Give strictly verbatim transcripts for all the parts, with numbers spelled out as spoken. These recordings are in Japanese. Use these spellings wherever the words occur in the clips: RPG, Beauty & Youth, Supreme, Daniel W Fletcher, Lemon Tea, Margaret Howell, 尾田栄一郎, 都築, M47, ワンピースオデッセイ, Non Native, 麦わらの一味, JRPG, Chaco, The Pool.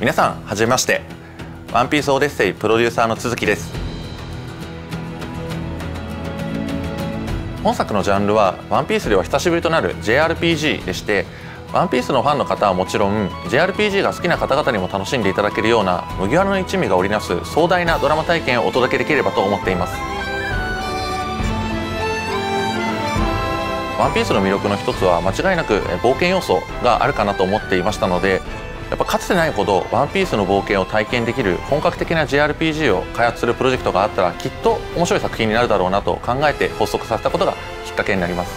皆さんはじめまして、ワンピースオデッセイプロデューサーの都築です。本作のジャンルはワンピースでは久しぶりとなる ジェイアールピージー でして、ワンピースのファンの方はもちろん ジェイアールピージー が好きな方々にも楽しんでいただけるような麦わらの一味が織りなす壮大なドラマ体験をお届けできればと思っています。ワンピースの魅力の一つは間違いなく冒険要素があるかなと思っていましたので、やっぱかつてないほどワンピースの冒険を体験できる本格的な ジェイアールピージー を開発するプロジェクトがあったら、きっと面白い作品になるだろうなと考えて発足させたことがきっかけになります。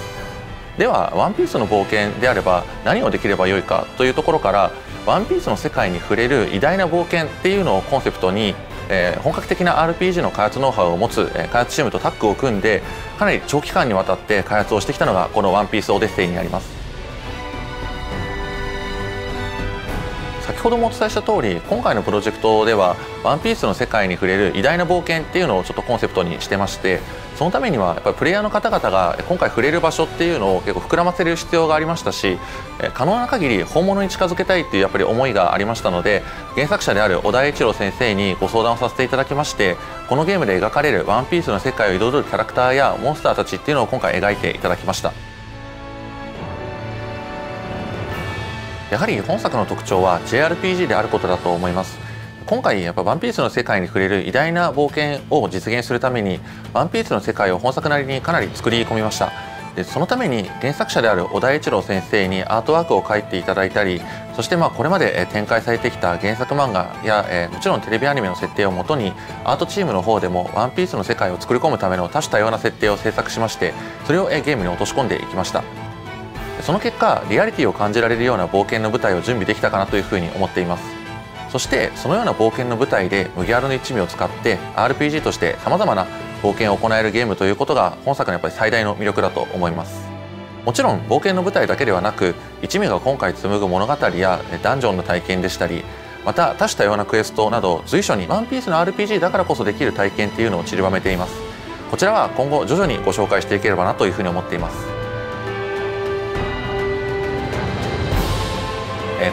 ではワンピースの冒険であれば何をできればよいかというところから、ワンピースの世界に触れる偉大な冒険っていうのをコンセプトに、えー、本格的な アールピージー の開発ノウハウを持つ開発チームとタッグを組んで、かなり長期間にわたって開発をしてきたのがこのワンピースオデッセイになります。先ほどもお伝えした通り、今回のプロジェクトではワンピースの世界に触れる偉大な冒険っていうのをちょっとコンセプトにしてまして、そのためにはやっぱりプレイヤーの方々が今回触れる場所っていうのを結構膨らませる必要がありましたし、可能な限り本物に近づけたいっていうやっぱり思いがありましたので、原作者である尾田栄一郎先生にご相談をさせていただきまして、このゲームで描かれるワンピースの世界を彩るキャラクターやモンスターたちっていうのを今回描いていただきました。やはり本作の特徴は ジェイアールピージー であることだと思います。今回やっぱワンピースの世界に触れる偉大な冒険を実現するために、ワンピースの世界を本作なりにかなり作り込みました。でそのために原作者である尾田栄一郎先生にアートワークを描いていただいたり、そしてまあこれまで展開されてきた原作漫画や、えー、もちろんテレビアニメの設定をもとに、アートチームの方でもワンピースの世界を作り込むための多種多様な設定を制作しまして、それをゲームに落とし込んでいきました。その結果、リアリティを感じられるような冒険の舞台を準備できたかなというふうに思っています。そしてそのような冒険の舞台で麦わらの一味を使って アールピージー としてさまざまな冒険を行えるゲームということが本作のやっぱり最大の魅力だと思います。もちろん冒険の舞台だけではなく、一味が今回紡ぐ物語やダンジョンの体験でしたり、また多種多様なクエストなど随所にワンピースの アールピージー だからこそできる体験っていうのを散りばめています。こちらは今後徐々にご紹介していければなというふうに思っています。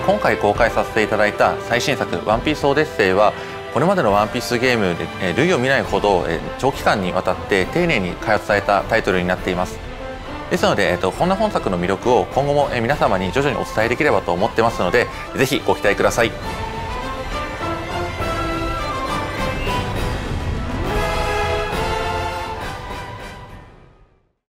今回公開させていただいた最新作「ワンピースオデッセイ」は、これまでの「ワンピースゲームで類を見ないほど長期間にわたって丁寧に開発されたタイトルになっています。ですのでこんな本作の魅力を今後も皆様に徐々にお伝えできればと思ってますので、是非ご期待ください。